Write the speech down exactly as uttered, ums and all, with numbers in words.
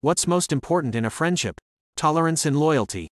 What's most important in a friendship? Tolerance and loyalty.